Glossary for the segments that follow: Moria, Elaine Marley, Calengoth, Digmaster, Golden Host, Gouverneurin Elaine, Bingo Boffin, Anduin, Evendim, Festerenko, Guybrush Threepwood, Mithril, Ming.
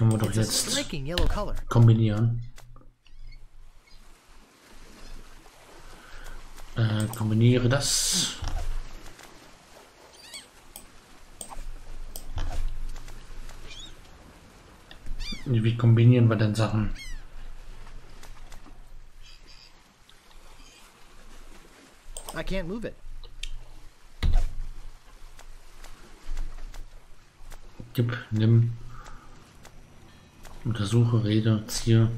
Können wir doch jetzt kombinieren. Kombiniere das. Wie kombinieren wir denn Sachen? I can't move it. Gib, nimm, untersuche, rede, ziehe,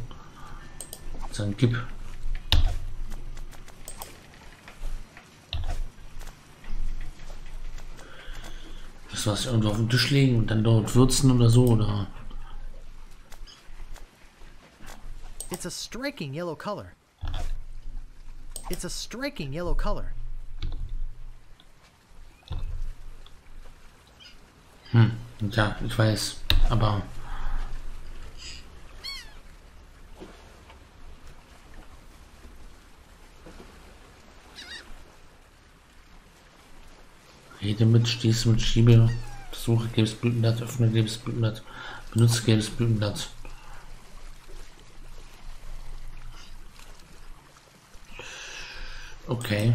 dann gib. Das was irgendwo auf den Tisch legen und dann dort würzen oder so oder. It's a striking yellow color. It's a striking yellow color. Hm, ja, ich weiß, aber rede mit, stieß mit, schiebe, besuche gelbes Blütenblatt, öffne gelbes Blütenblatt, benutze gelbes Blütenblatt. Okay.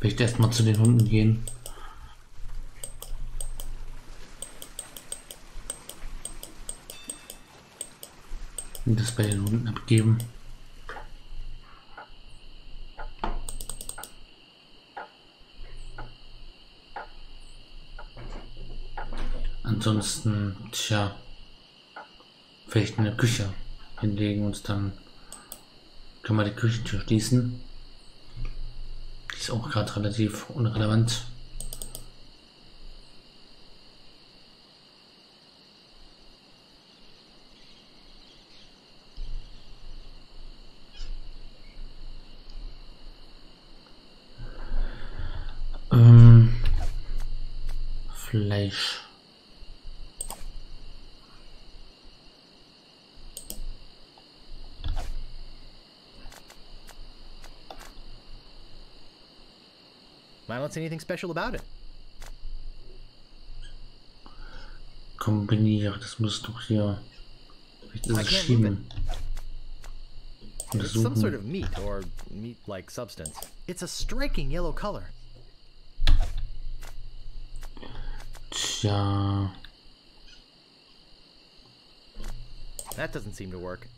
Will ich erstmal zu den Hunden gehen? Und das bei den Hunden abgeben. Ansonsten, tja, vielleicht in der Küche hinlegen und dann können wir die Küchentür schließen. Die ist auch gerade relativ unrelevant. Fleisch. I don't see anything special about it. Kombiniere, das muss doch hier. Das schieben. Some sort of meat or meat-like substance. It's a striking yellow color. Tja. That doesn't seem to work.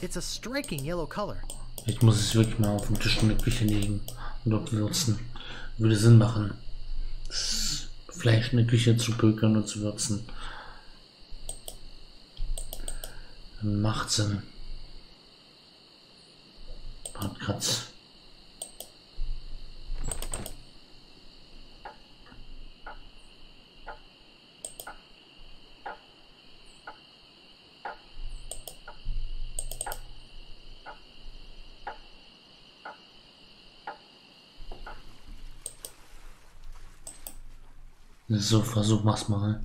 It's a striking yellow color. Ich muss es wirklich mal auf dem Tisch in der Küche legen und dort würzen. Würde Sinn machen, das Fleisch in der Küche zu pökeln und zu würzen. Macht Sinn. Bratratz. So, versuch mach's mal.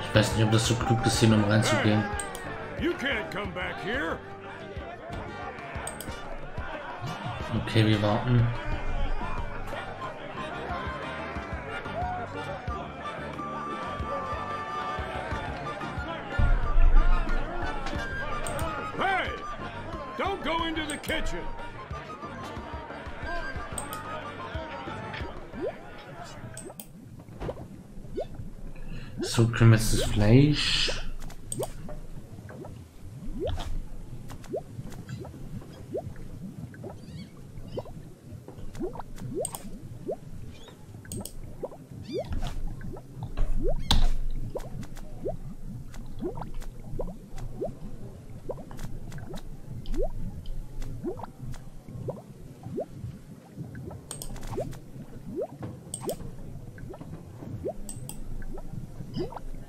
Ich weiß nicht, ob das so klug ist, hier noch reinzugehen. Okay, wir warten. Kitchen. So können wir jetzt das Fleisch.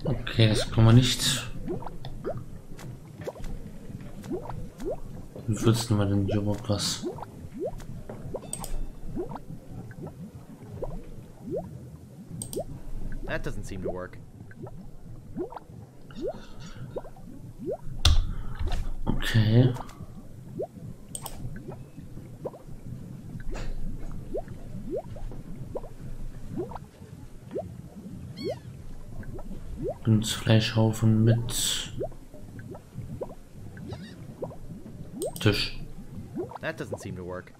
Okay, das können wir nicht. Wie würzen wir denn hier überhaupt was? That doesn't seem to work. Okay. Den Fleischhaufen mit Tisch. That doesn't seem to work.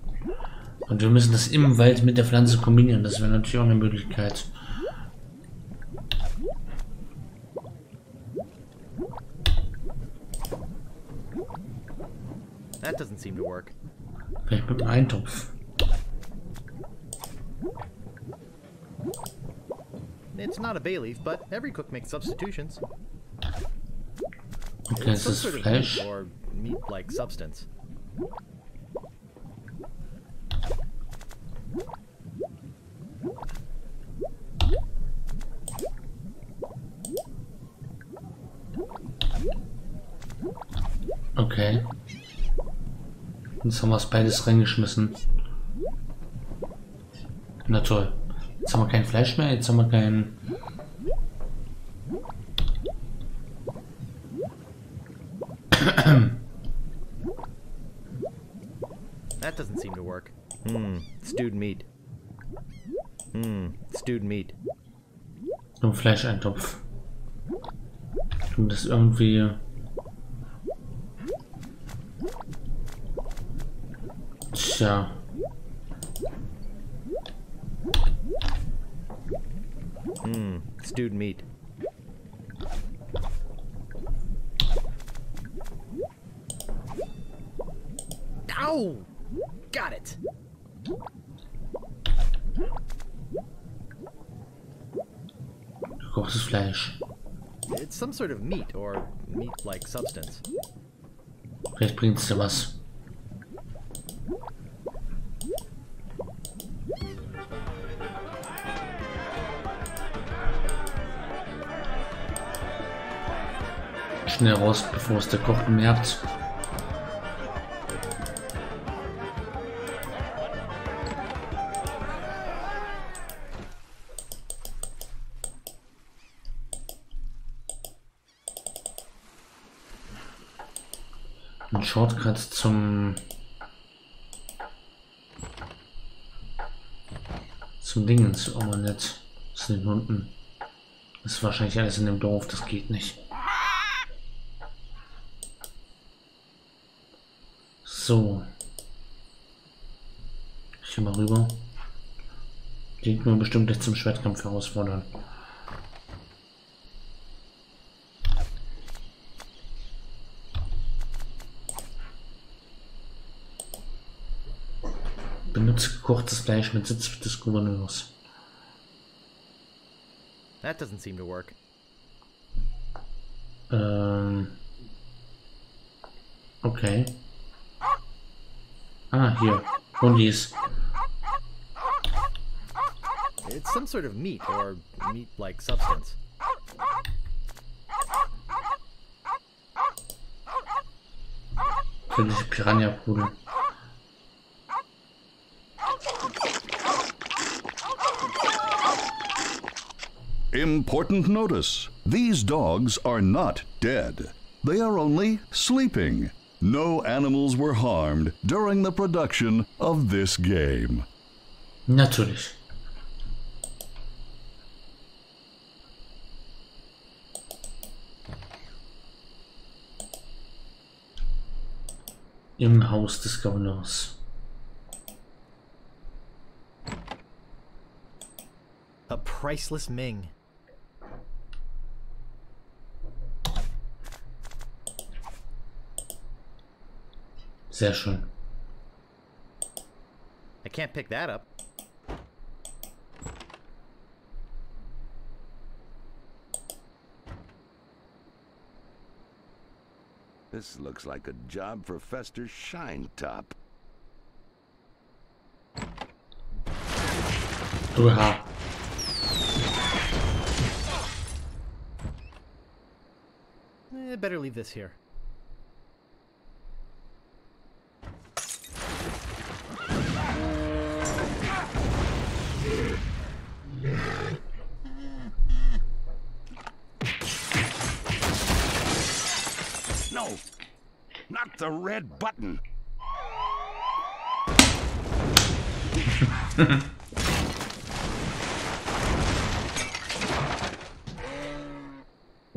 Und wir müssen das im Wald mit der Pflanze kombinieren. Das wäre natürlich auch eine Möglichkeit. That doesn't seem to work. Vielleicht mit dem Eintopf. It's not a bay leaf, but every cook makes substitutions. Okay, it's some sort of meat or meat-like substance. Okay. Jetzt haben wir es beides reingeschmissen. Na toll. Jetzt haben wir kein Fleisch mehr, jetzt haben wir kein... That doesn't seem to work. Stewed meat. Stewed meat. Ein Fleischeintopf. Um das irgendwie... Tja. Stewed meat. Ow! Got it. Gekochtes Fleisch. It's some sort of meat or meat-like substance. Vielleicht bringt's dir was. Schnell raus, bevor es der Koch merkt. Ein Shortcut zum Dingens, oh man, nett. Das sind unten. Das ist wahrscheinlich alles in dem Dorf, das geht nicht. So. Ich geh mal rüber. Die können wir bestimmt nicht zum Schwertkampf herausfordern. Benutze gekochtes Fleisch mit Sitz des Gouverneurs. That doesn't seem to work. Okay. Ah, here. Hundies. It's some sort of meat or meat-like substance. Für diese Piranha-Pudel. Important notice. These dogs are not dead. They are only sleeping. No animals were harmed during the production of this game. Natürlich. Im Haus des Gouverneurs. A priceless Ming. Sehr schön. I can't pick that up. This looks like a job for Fester Shine Top. Uha. I better leave this here. Not the red button.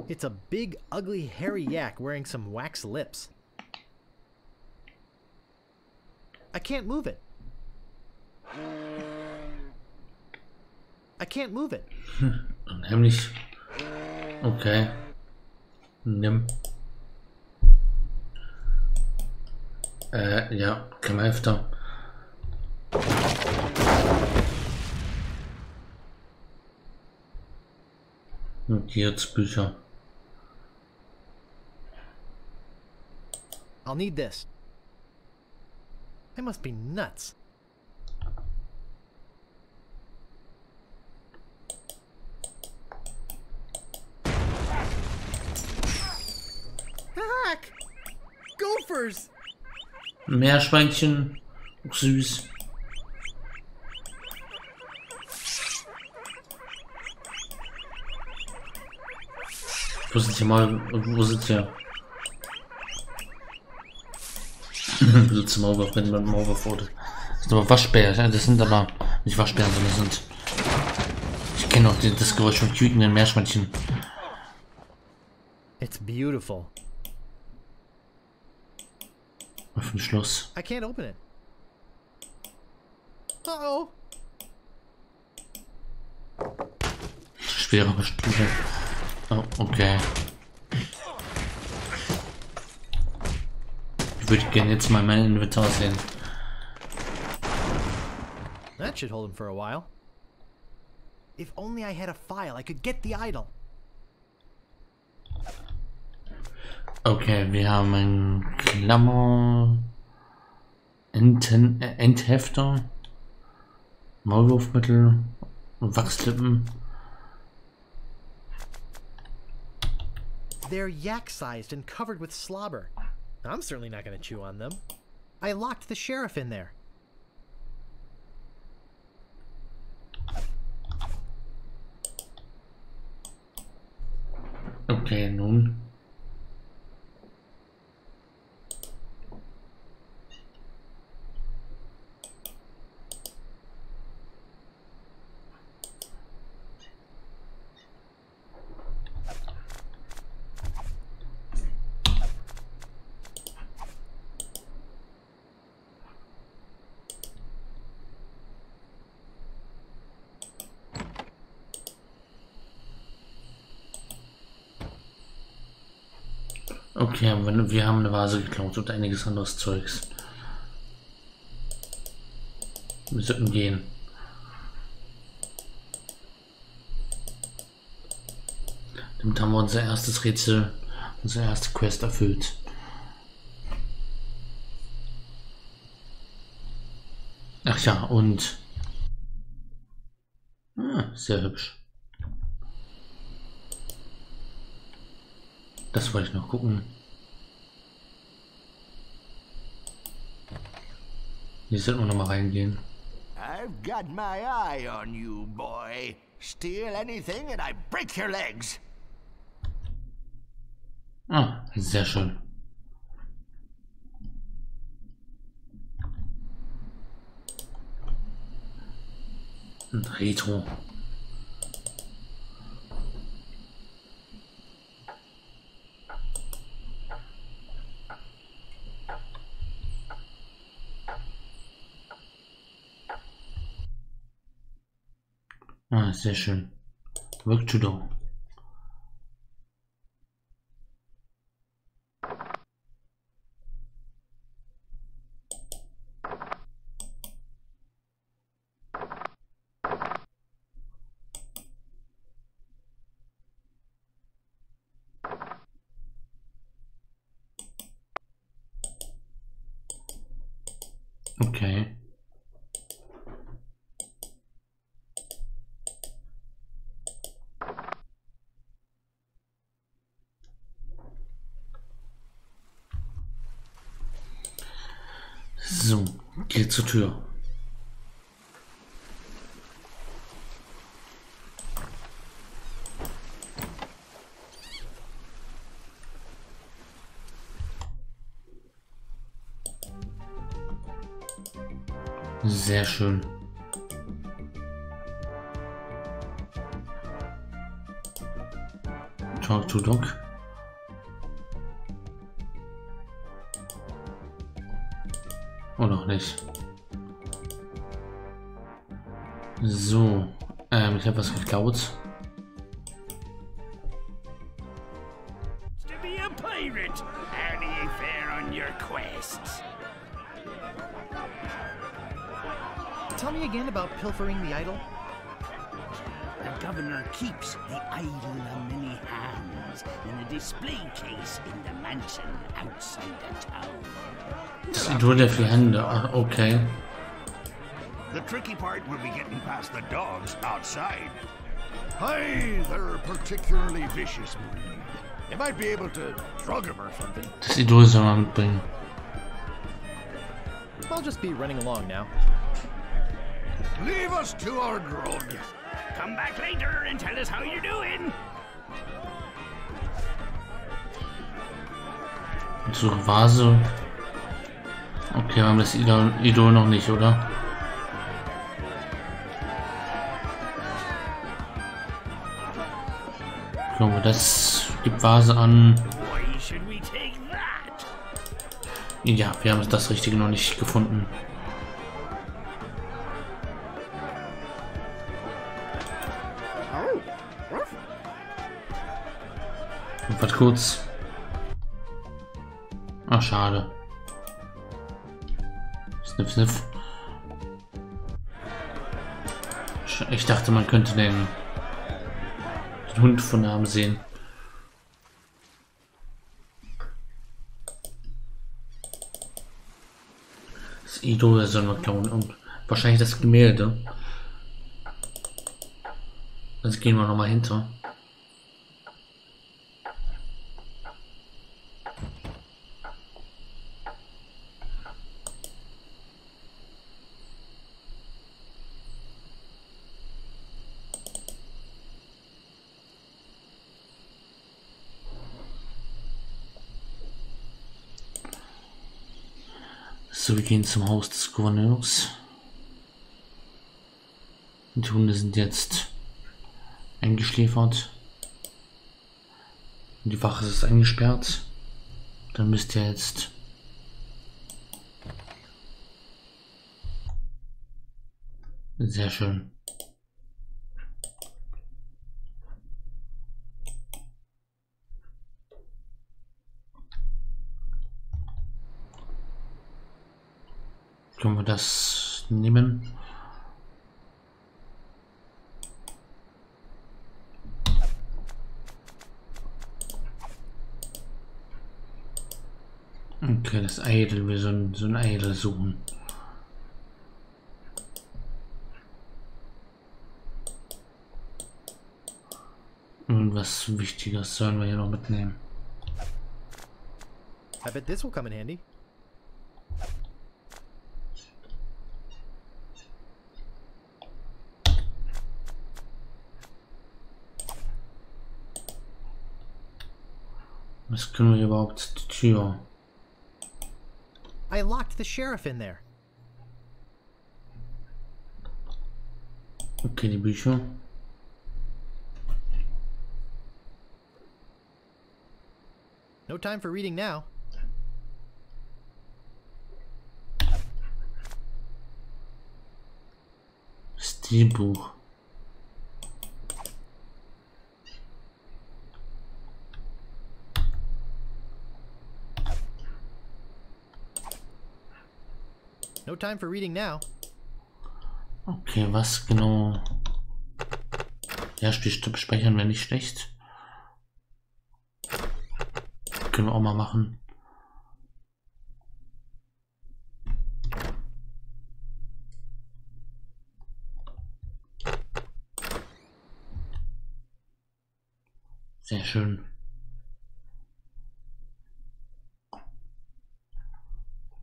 It's a big, ugly, hairy yak wearing some wax lips. I can't move it. I can't move it. Unheimlich. Okay. Nimm. Ja, komm öfter. Notizbücher. I'll need this. I must be nuts. Hack! Gophers! Meerschweinchen. Auch süß. Wo sind hier mal... Wo sind hier? Blitz im Over, wenn man im Overfold. Das sind aber Waschbären, das sind aber nicht Waschbären, sondern das sind. Ich kenne auch das Geräusch von quiekenden Meerschweinchen. It's beautiful. Auf dem Schloss. I can't open it. Uh-oh. Schwere Stufe. Oh, okay. Ich würde gerne jetzt mal mein Inventar sehen. That should hold him for a while. If only I had a file, I could get the idol. Okay, wir haben einen Klammer, Enthefter, Maulwurfmittel und Wachslippen. They're yak-sized and covered with slobber. I'm certainly not going to chew on them. I locked the sheriff in there. Okay, nun. Okay, wir haben eine Vase geklaut und einiges anderes Zeugs. Wir sollten gehen. Damit haben wir unser erstes Rätsel, unsere erste Quest erfüllt. Ach ja, und... Ah, sehr hübsch. Das wollte ich noch gucken. Hier sollten wir nochmal reingehen. I've got my eye on you, boy. Steal anything and I break your legs. Ah, sehr schön. Ein Retro. Ah, sehr schön. Work to do. Okay. So, geht zur Tür. Sehr schön. Talk to Doc. Oh, noch nicht. So, ich habe was geklaut. Tell me again about pilfering the idol. The governor keeps the idol in many hands in a display case in the mansion outside the town. Sie tun ja viel Hände. Okay. The tricky part will be getting past the dogs outside. Hey, they're particularly vicious. They might be able to drug him or something. Das Idol soll man mitbringen. I'll just be running along now. Leave us to our grog. Come back later and tell us how you're doing. Zur Vase. Okay, wir haben das Idol noch nicht, oder? Gucken wir das, die Vase an. Ja, wir haben das Richtige noch nicht gefunden. Warte kurz. Ach, schade. Sniff, sniff. Ich dachte, man könnte den Hund von Namen sehen. Das Idol soll man klauen und wahrscheinlich das Gemälde. Jetzt gehen wir nochmal hinter. So, wir gehen zum Haus des Gouverneurs. Die Hunde sind jetzt eingeschläfert. Die Wache ist eingesperrt. Dann müsst ihr jetzt... Sehr schön. Können wir das nehmen? Okay, das Idol, wir sollen so ein Idol suchen. Irgendwas Wichtiges sollen wir hier noch mitnehmen. I bet this will come in handy. Was können wir überhaupt die Tür? I locked the sheriff in there. Okay, die Bücher. No time for reading now. Stilbuch. No time for reading now. Okay, was genau? Ja, speichern wir nicht schlecht. Können wir auch mal machen. Sehr schön.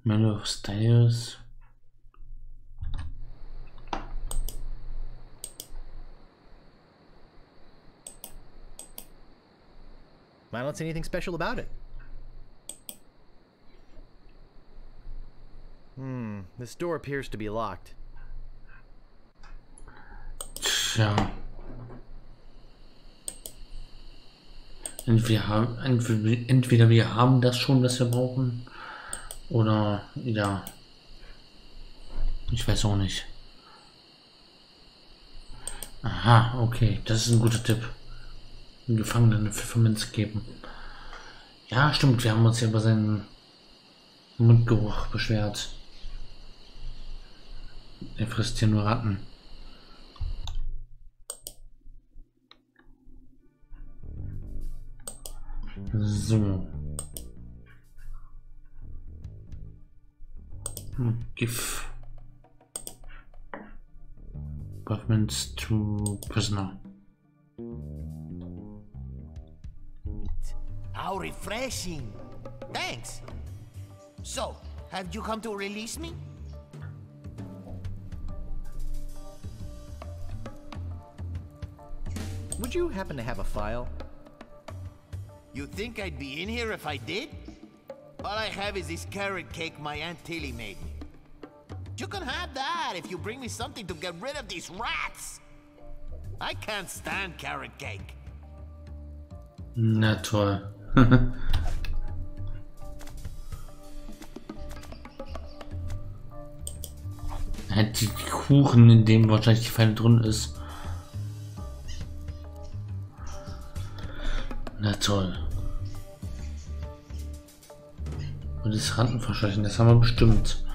Manual of Styles. I don't see anything special about it. This door appears to be locked. Tja. Entweder wir haben das schon, was wir brauchen, oder ja. Ich weiß auch nicht. Aha, okay, das ist ein guter Tipp. Den Gefangenen eine Pfefferminz geben. Ja, stimmt, wir haben uns ja über seinen Mundgeruch beschwert. Er frisst hier nur Ratten. So. Gift. Governments to prisoner. How refreshing! Thanks! So, have you come to release me? Would you happen to have a file? You think I'd be in here if I did? All I have is this carrot cake my Aunt Tilly made me. You can have that if you bring me something to get rid of these rats. I can't stand carrot cake. Na toll. Hat die Kuchen, in dem wahrscheinlich die Falle drin ist. Na toll. Und das Rattenversprechen, das haben wir bestimmt.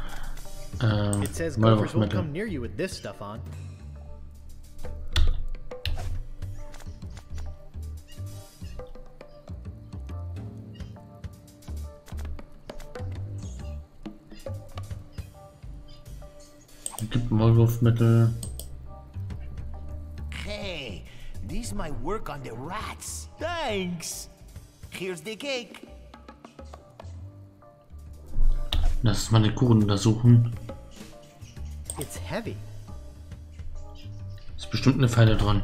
It says Gophers won't come near you with this stuff on. Gibt Maulwurfmittel. Hey, these might work on the rats. Thanks. Here's the cake. Lass uns mal den Kuchen untersuchen. It's heavy. Ist bestimmt eine Falle dran.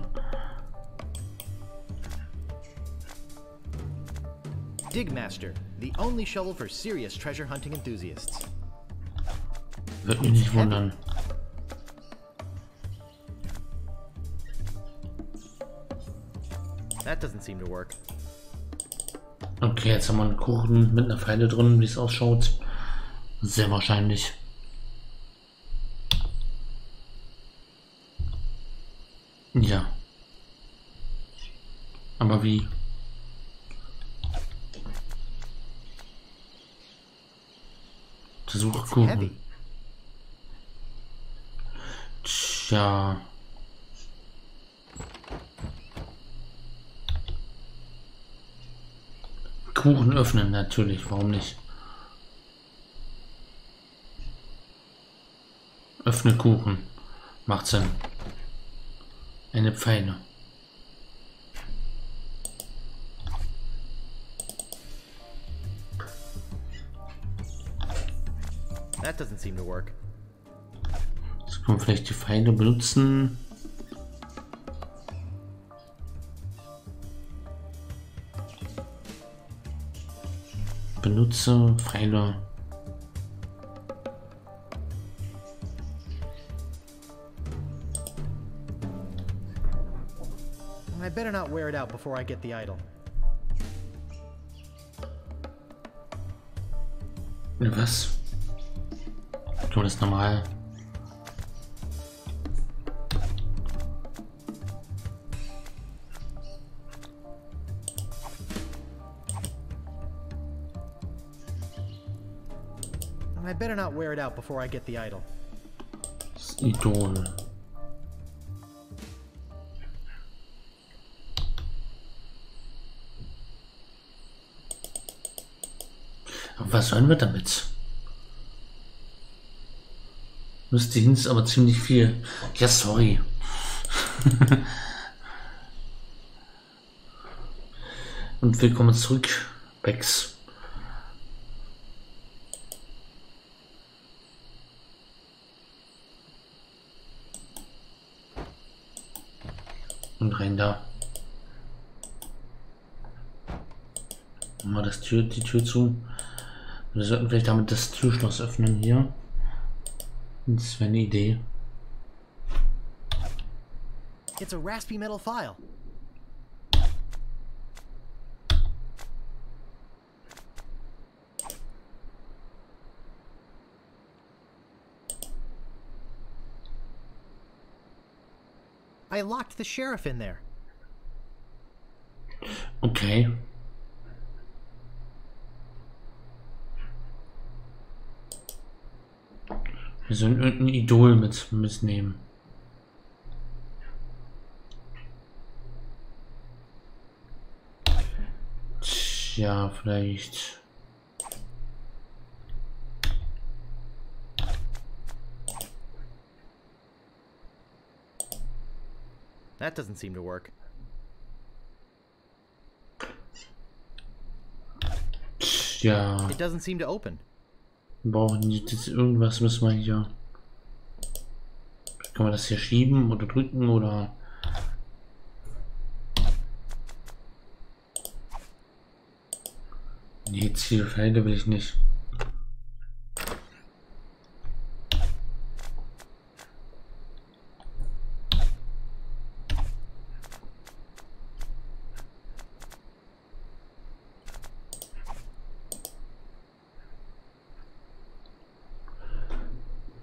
Digmaster, the only shovel for serious treasure hunting enthusiasts. Wird mich nicht wundern. That doesn't seem to work. Okay, jetzt haben wir einen Kuchen mit einer Falle drin, wie es ausschaut. Sehr wahrscheinlich. Ja. Aber wie? Versuche gucken. Tja. Kuchen öffnen natürlich, warum nicht? Öffne Kuchen. Macht Sinn. Eine Pfeile. That doesn't seem to work. Jetzt können wir vielleicht die Pfeile benutzen. Benutze Pfeile. I better not wear it out before I get the idol. Was? Tun das normal. I better not wear it out before I get the idol. Das Idol. Was sollen wir damit? Müsste Hinz aber ziemlich viel. Ja, sorry. Und willkommen zurück, Bex. Und rein da. Mal die Tür zu. Wir sollten vielleicht damit das Türschloss öffnen hier. It's an idea. It's a raspy metal file. I locked the sheriff in there. Okay. Wir sollen irgendein Idol mitnehmen. Tja, vielleicht. That doesn't seem to work. Tja. It doesn't seem to open. Brauchen jetzt irgendwas, müssen wir hier. Kann man das hier schieben oder drücken oder. Nee, Zielfelder will ich nicht.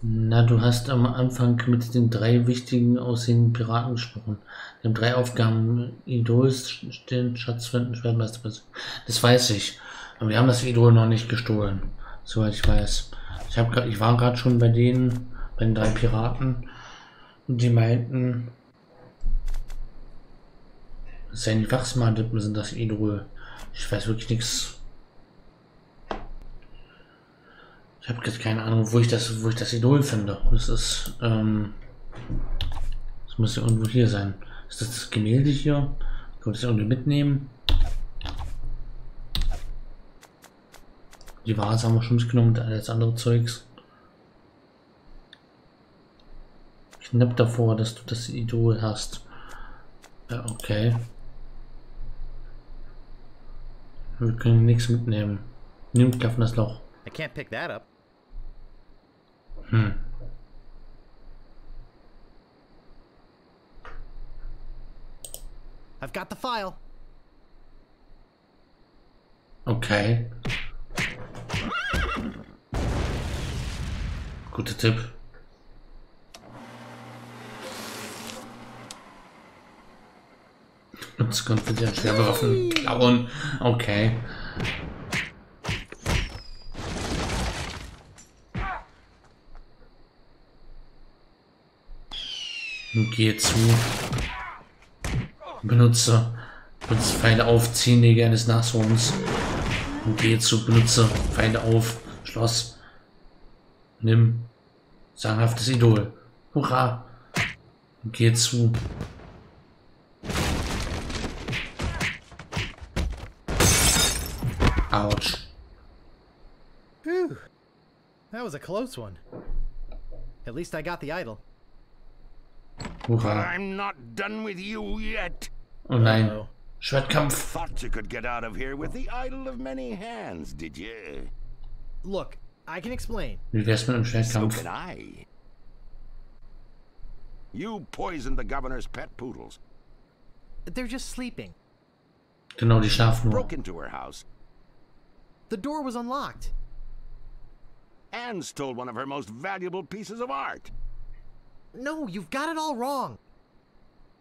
Na, du hast am Anfang mit den drei wichtigen aussehenden Piraten gesprochen. Die haben drei Aufgaben: Idols stehlen, Schatz finden, Schwertmeister besiegen. Das weiß ich. Aber wir haben das Idol noch nicht gestohlen. Soweit ich weiß. Ich war gerade schon bei denen, bei den drei Piraten. Und die meinten, das sind die Wachsmaldippen, sind das Idol. Ich weiß wirklich nichts. Ich habe jetzt keine Ahnung, wo ich das Idol finde. Das ist, das muss ja irgendwo hier sein. Ist das das Gemälde hier? Kann man das irgendwie mitnehmen? Die Vase haben wir schon mitgenommen und alles andere Zeugs. Knapp davor, dass du das Idol hast. Ja, okay. Wir können nichts mitnehmen. Nimmt Klaffen das Loch. I can't pick that up. I've got the file. Okay. Guter Tipp. Jetzt konnte der Schwerwaffen klauen. Okay. Gehe zu. Benutze. Benutze Pfeile auf. 10 Nägel eines Nachswurms. Gehe zu. Benutze. Pfeile auf. Schloss. Nimm. Sagenhaftes Idol. Hurra. Gehe zu. Autsch. Whew. That was a close one. At least I got the idol. Hurra. I'm not done with you yet. Oh nein. Schwertkampf. Thought you could get out of here with the idol of many hands, did you? Look, I can explain. Wie wär's mit einem Schwertkampf? So can I. You poisoned the governor's pet poodles. They're just sleeping. Genau, die schlafen. Broke into her house. The door was unlocked. And stole one of her most valuable pieces of art. No, you've got it all wrong.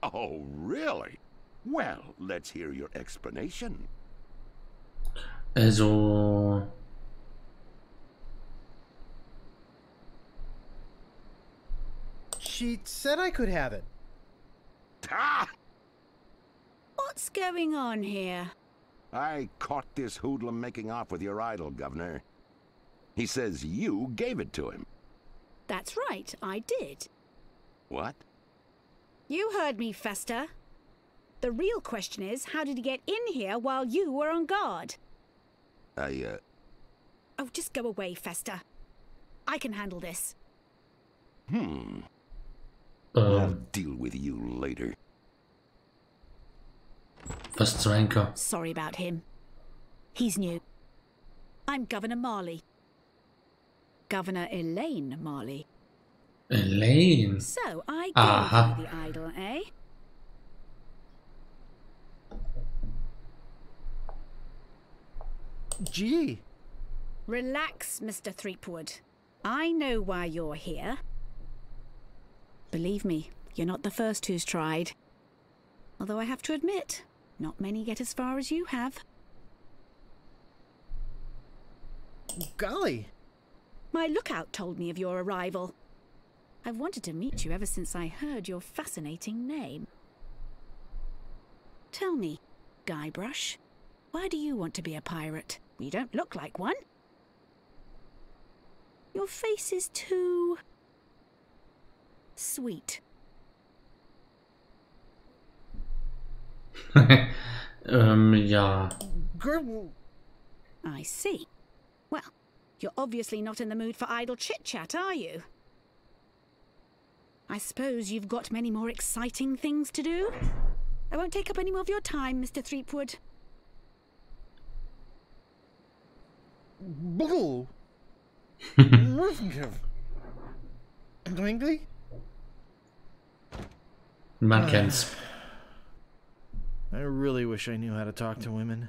Oh, really? Well, let's hear your explanation. Also, she said I could have it. Ah! What's going on here? I caught this hoodlum making off with your idol, Governor. He says you gave it to him. That's right, I did. What? You heard me, Fester. The real question is, how did he get in here while you were on guard? Oh, just go away, Fester. I can handle this. I'll deal with you later. Festerenko. Sorry about him. He's new. I'm Governor Marley. Governor Elaine Marley. Elaine. So I gave you the idol, eh? Gee. Relax, Mr. Threepwood. I know why you're here. Believe me, you're not the first who's tried. Although I have to admit, not many get as far as you have. Golly! My lookout told me of your arrival. I've wanted to meet you ever since I heard your fascinating name. Tell me, Guybrush, why do you want to be a pirate? You don't look like one. Your face is too... sweet. Yeah. I see. Well, you're obviously not in the mood for idle chit-chat, are you? I suppose you've got many more exciting things to do? I won't take up any more of your time, Mr. Threepwood. Boo! Mannequins. I really wish I knew how to talk to women.